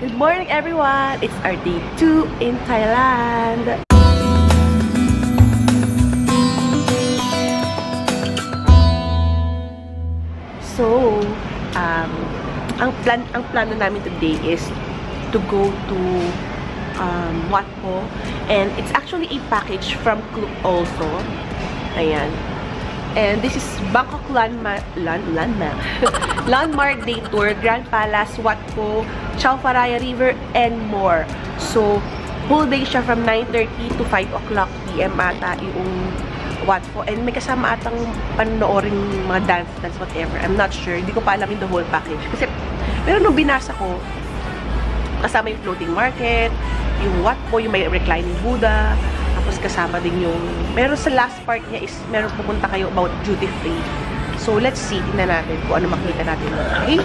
Good morning everyone! It's our day 2 in Thailand! So, ang plano namin today is to go to Wat Pho, and it's actually a package from Klook also. Ayan. And this is Bangkok Landmark Day Tour, Grand Palace, Wat Pho, Chao Faraya River, and more. So, whole day siya from 9:30 to 5:00 p.m. ata yung Wat Pho. And may kasama atang panoorin mga dance, whatever. I'm not sure. Hindi ko pa alam yung the whole package. Kasi, pero nung binasa ko, kasama yung floating market, yung Wat Pho, yung may reclining Buddha, tapos kasama din yung, meron sa last part niya is meron pupunta kayo about duty free. So let's see, tingnan natin kung ano makita natin. Okay?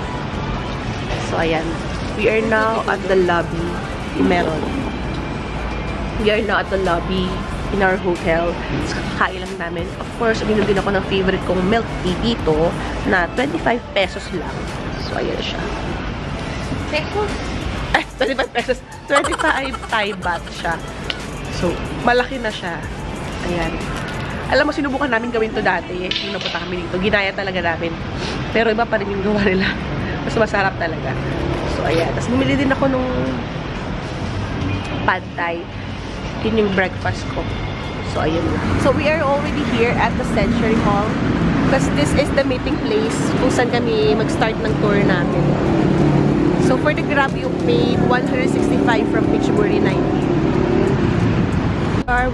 So ayan, we are now at the lobby. Meron. We are now at the lobby in our hotel. So kakain lang namin. Of course, binili din ako ng favorite kong milk tea dito na 25 pesos lang. So ayan siya. 25 pesos. 25 Thai baht siya. So, malaki na siya. Ayan. Alam mo, sinubukan namin gawin to dati. Yung napunta kami dito. Ginaya talaga namin. Pero iba pa rin yung gawa nila. Mas masarap talaga. So, ayan. Tapos, bumili din ako nung pad thai. Yun yung breakfast ko. So, ayan. So, we are already here at the Century Hall. Because this is the meeting place kung saan kami mag-start ng tour namin. So, for the grab, you paid 165 from Pichiburi 90.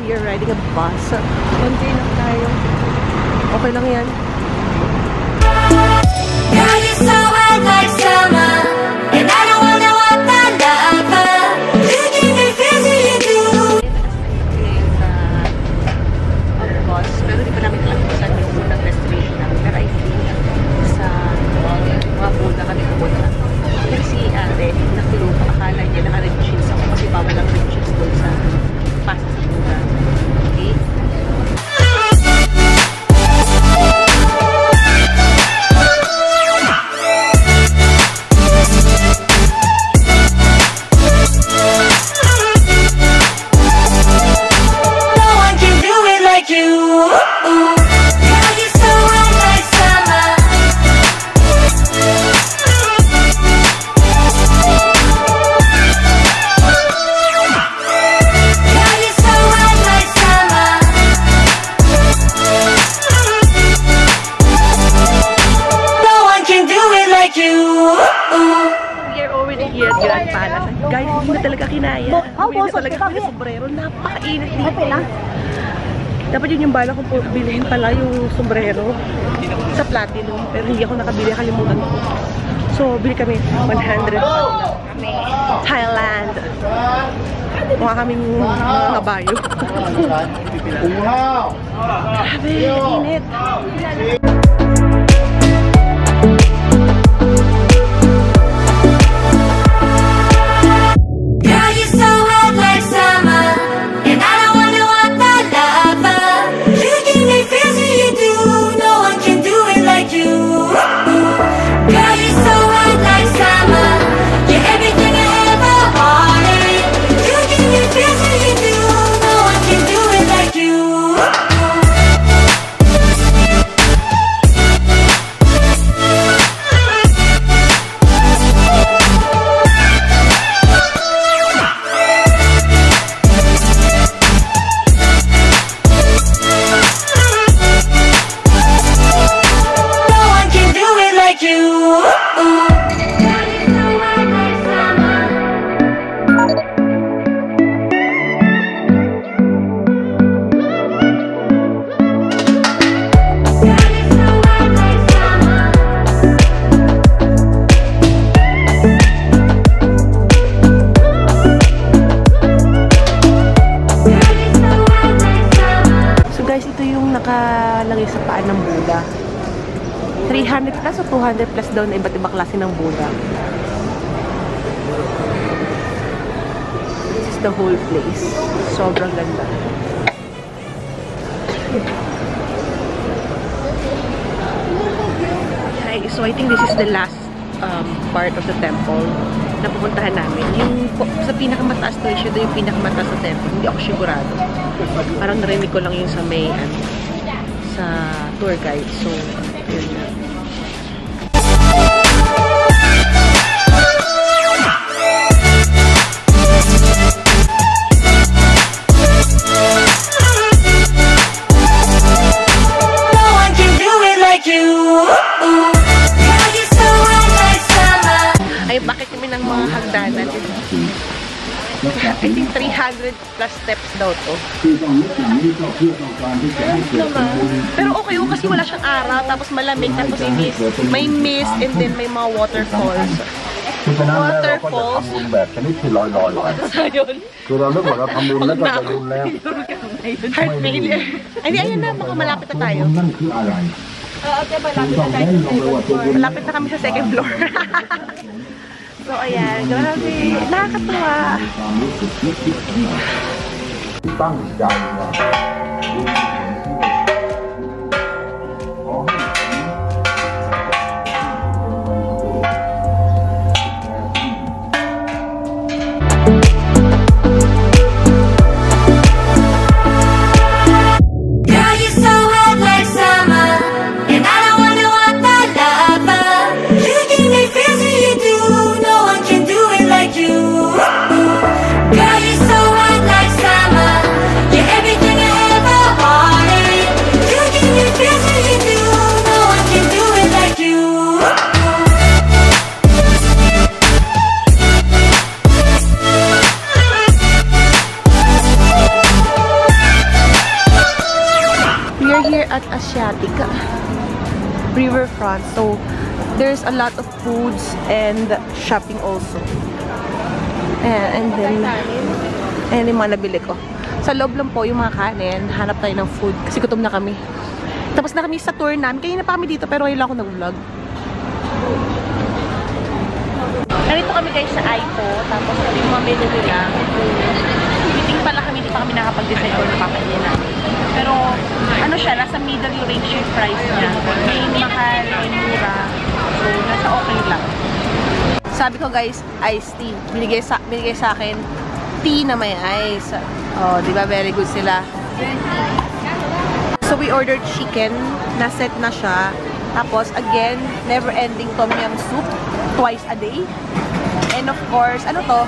We are riding a bus. Konti lang tayo. Okay lang yan. Dapat yun yung bala kong bilhin pala yung sombrero sa Platinum, pero hindi ako nakabili, kalimutan ko. So, bili kami 100 Thailand. Mukha kaming mga bayo. Grabe, init. Sa paan ng Buddha. 300 plus o 200 plus daw na iba't ibang klase ng Buddha. This is the whole place. Sobrang ganda. Okay, so I think this is the last part of the temple. na pupuntahan namin. Yung sa pinakamataas na issue doon, yung pinakamataas na temple. Hindi ako sigurado. Parang narinig ko lang yung sa may, ano, sa tour guide. So, yun na. I think 300 plus steps daw to. Pero okay yun kasi wala siyang araw, tapos malamig, tapos may mist, and then may mga waterfalls. Waterfalls? Ayun. Heart failure. Ay, ayan na, baka malapit na tayo. Okay, malapit na tayo sa second floor. Malapit na kami sa second floor. So, ayan, grabe, nakakatuwa. At Asiatica riverfront, so there's a lot of foods and shopping also. And then yung mga nabili ko sa loob lang po, yung mga kanin, hanap tayo ng food kasi gutom na kami. Tapos na kami sa tour namin, kanina pa kami dito pero ngayon lang ako nag-vlog. Narito kami guys sa Aipo, tapos kami yung mga menu nila. Meeting pala kami, hindi pa kami nakapag-decide kung nakakainin namin. Pero ano siya, nasa middle range yung price niya. May mahal, may mura. So, nasa okay lang. Sabi ko guys, iced tea. Binigay sa akin, tea na may ice. Oh, di ba? Very good sila. So, we ordered chicken. Naset na siya. Tapos, again, never-ending tom yum soup. Twice a day. And of course, ano to?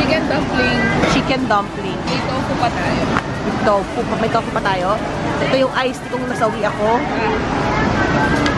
Chicken dumpling. Chicken dumpling. Ito po pa tayo. May tofu pa tayo. Ito yung iced tea kung nasawi ako.